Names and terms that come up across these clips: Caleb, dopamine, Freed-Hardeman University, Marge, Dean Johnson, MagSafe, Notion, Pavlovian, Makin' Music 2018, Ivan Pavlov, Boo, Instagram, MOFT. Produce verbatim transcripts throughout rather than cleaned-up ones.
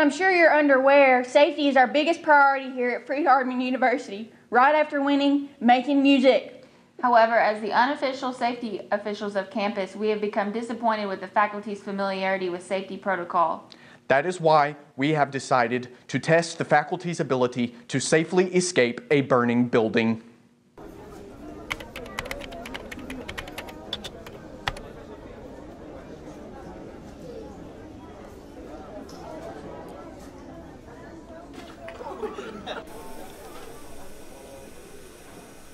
I'm sure you're unaware, safety is our biggest priority here at Freed-Hardeman University, right after winning Making Music. However, as the unofficial safety officials of campus, we have become disappointed with the faculty's familiarity with safety protocol. That is why we have decided to test the faculty's ability to safely escape a burning building.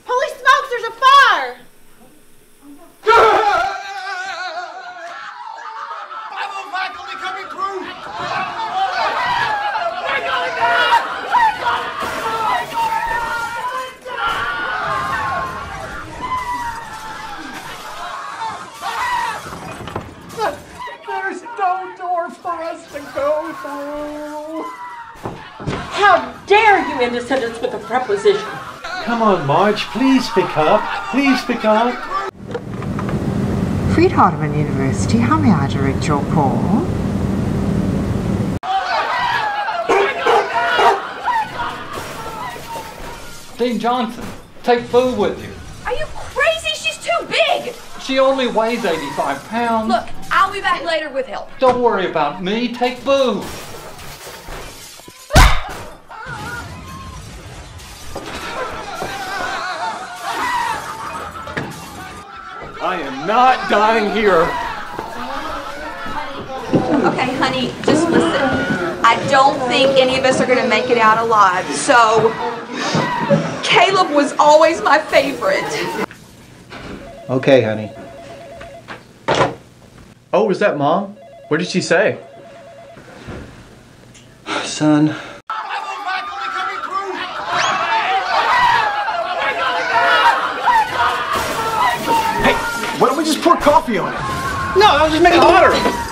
Holy smokes, there's a fire! Bravo faculty coming through! We're going down! We're going down! We're going down! There's no door for us to go through! How dare you end a sentence with a preposition? Come on, Marge, please pick up. Please pick up. Freed-Hardeman University, how may I direct your call? Dean Johnson, take Boo with you. Are you crazy? She's too big. She only weighs eighty-five pounds. Look, I'll be back later with help. Don't worry about me. Take Boo. I am not dying here. Okay, honey, just listen. I don't think any of us are going to make it out alive, so Caleb was always my favorite. Okay, honey. Oh, was that Mom? What did she say? Son. Why don't we just pour coffee on it? No, I'll just make it hotter.